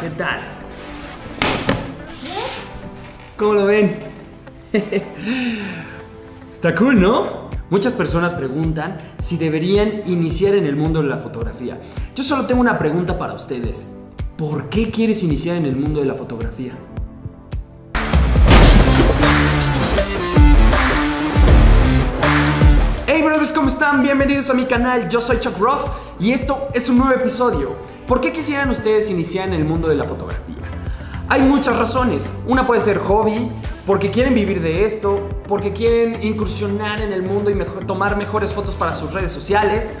¿Qué tal? ¿Cómo lo ven? Está cool, ¿no? Muchas personas preguntan si deberían iniciar en el mundo de la fotografía. Yo solo tengo una pregunta para ustedes. ¿Por qué quieres iniciar en el mundo de la fotografía? Hey brothers, ¿cómo están? Bienvenidos a mi canal, yo soy Chuck Ross y esto es un nuevo episodio. ¿Por qué quisieran ustedes iniciar en el mundo de la fotografía? Hay muchas razones, una puede ser hobby, porque quieren vivir de esto, porque quieren incursionar en el mundo y tomar mejores fotos para sus redes sociales,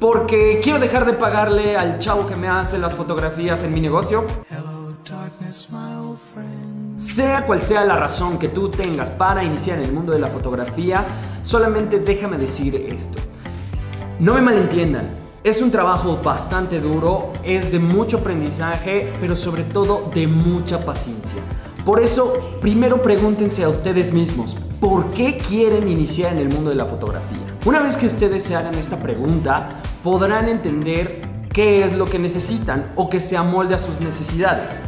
porque quiero dejar de pagarle al chavo que me hace las fotografías en mi negocio. Hello, darkness, my old friend. Sea cual sea la razón que tú tengas para iniciar en el mundo de la fotografía, solamente déjame decir esto. No me malentiendan, es un trabajo bastante duro, es de mucho aprendizaje, pero sobre todo de mucha paciencia. Por eso, primero pregúntense a ustedes mismos, ¿por qué quieren iniciar en el mundo de la fotografía? Una vez que ustedes se hagan esta pregunta, podrán entender qué es lo que necesitan o que se amolde a sus necesidades.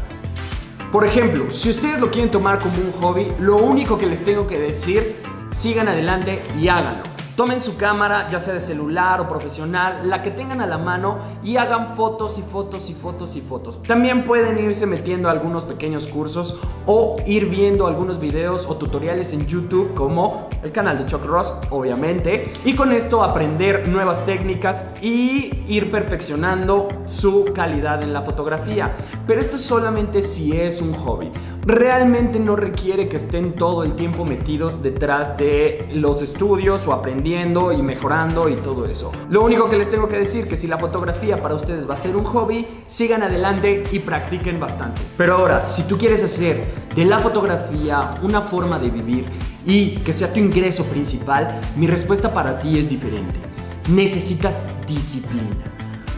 Por ejemplo, si ustedes lo quieren tomar como un hobby, lo único que les tengo que decir, sigan adelante y háganlo. Tomen su cámara, ya sea de celular o profesional, la que tengan a la mano y hagan fotos y fotos y fotos y fotos. También pueden irse metiendo a algunos pequeños cursos o ir viendo algunos videos o tutoriales en YouTube como el canal de Chuck Ross, obviamente. Y con esto aprender nuevas técnicas y ir perfeccionando su calidad en la fotografía. Pero esto solamente si es un hobby. Realmente no requiere que estén todo el tiempo metidos detrás de los estudios o aprendiendo y mejorando y todo eso. Lo único que les tengo que decir que si la fotografía para ustedes va a ser un hobby, sigan adelante y practiquen bastante. Pero ahora, si tú quieres hacer de la fotografía una forma de vivir y que sea tu ingreso principal, mi respuesta para ti es diferente. Necesitas disciplina,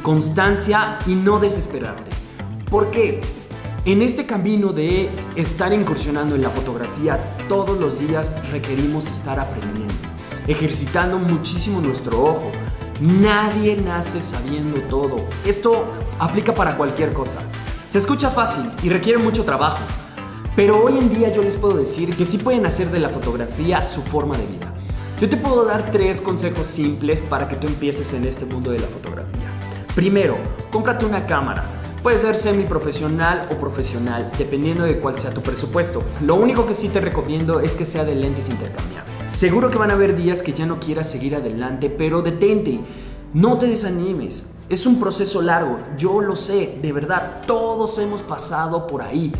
constancia y no desesperarte. ¿Por qué? En este camino de estar incursionando en la fotografía, todos los días requerimos estar aprendiendo, ejercitando muchísimo nuestro ojo. Nadie nace sabiendo todo. Esto aplica para cualquier cosa. Se escucha fácil y requiere mucho trabajo, pero hoy en día yo les puedo decir que sí pueden hacer de la fotografía su forma de vida. Yo te puedo dar 3 consejos simples para que tú empieces en este mundo de la fotografía. Primero, cómprate una cámara. Puede ser semiprofesional o profesional, dependiendo de cuál sea tu presupuesto. Lo único que sí te recomiendo es que sea de lentes intercambiables. Seguro que van a haber días que ya no quieras seguir adelante, pero detente, no te desanimes. Es un proceso largo, yo lo sé, de verdad, todos hemos pasado por ahí.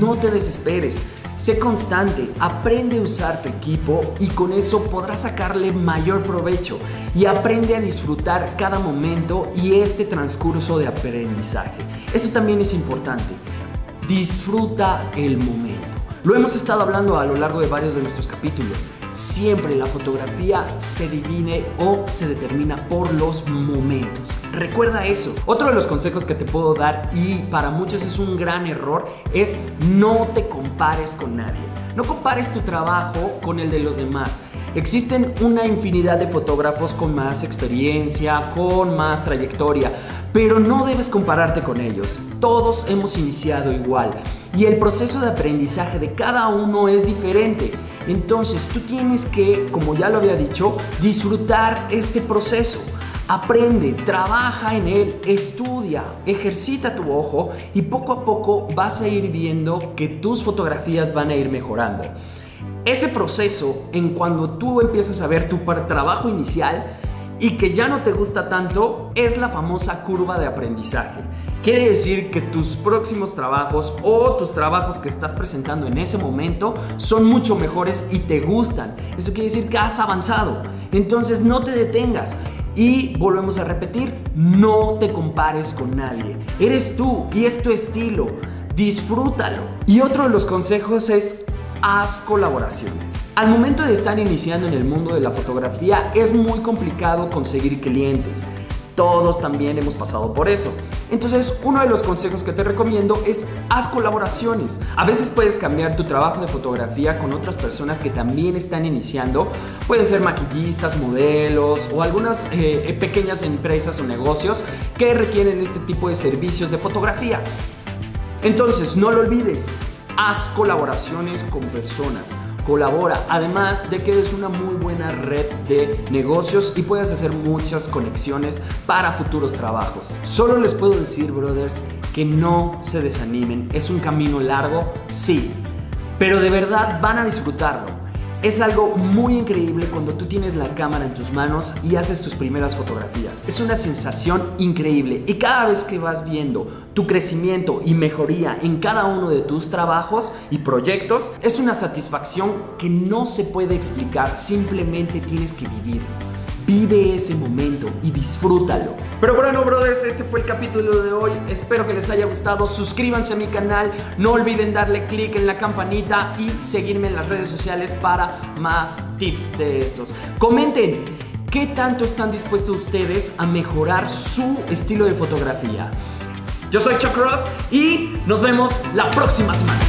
No te desesperes, sé constante, aprende a usar tu equipo y con eso podrás sacarle mayor provecho y aprende a disfrutar cada momento y este transcurso de aprendizaje. Eso también es importante, disfruta el momento. Lo hemos estado hablando a lo largo de varios de nuestros capítulos. Siempre la fotografía se define o se determina por los momentos. Recuerda eso. Otro de los consejos que te puedo dar y para muchos es un gran error es no te compares con nadie. No compares tu trabajo con el de los demás. Existen una infinidad de fotógrafos con más experiencia, con más trayectoria, pero no debes compararte con ellos. Todos hemos iniciado igual y el proceso de aprendizaje de cada uno es diferente. Entonces tú tienes que, como ya lo había dicho, disfrutar este proceso. Aprende, trabaja en él, estudia, ejercita tu ojo y poco a poco vas a ir viendo que tus fotografías van a ir mejorando. Ese proceso en cuando tú empiezas a ver tu trabajo inicial y que ya no te gusta tanto es la famosa curva de aprendizaje. Quiere decir que tus próximos trabajos o tus trabajos que estás presentando en ese momento son mucho mejores y te gustan. Eso quiere decir que has avanzado. Entonces no te detengas. Y volvemos a repetir, no te compares con nadie. Eres tú y es tu estilo. Disfrútalo. Y otro de los consejos es haz colaboraciones. Al momento de estar iniciando en el mundo de la fotografía es muy complicado conseguir clientes. Todos también hemos pasado por eso. Entonces, uno de los consejos que te recomiendo es haz colaboraciones. A veces puedes cambiar tu trabajo de fotografía con otras personas que también están iniciando. Pueden ser maquillistas, modelos o algunas pequeñas empresas o negocios que requieren este tipo de servicios de fotografía. Entonces, no lo olvides, haz colaboraciones con personas. Colabora, además de que es una muy buena red de negocios y puedes hacer muchas conexiones para futuros trabajos. Solo les puedo decir, brothers, que no se desanimen. Es un camino largo, sí, pero de verdad van a disfrutarlo. Es algo muy increíble cuando tú tienes la cámara en tus manos y haces tus primeras fotografías. Es una sensación increíble y cada vez que vas viendo tu crecimiento y mejoría en cada uno de tus trabajos y proyectos, es una satisfacción que no se puede explicar, simplemente tienes que vivirlo. Vive ese momento y disfrútalo. Pero bueno, brothers, este fue el capítulo de hoy. Espero que les haya gustado. Suscríbanse a mi canal. No olviden darle click en la campanita y seguirme en las redes sociales para más tips de estos. Comenten qué tanto están dispuestos ustedes a mejorar su estilo de fotografía. Yo soy Chuck Ross y nos vemos la próxima semana.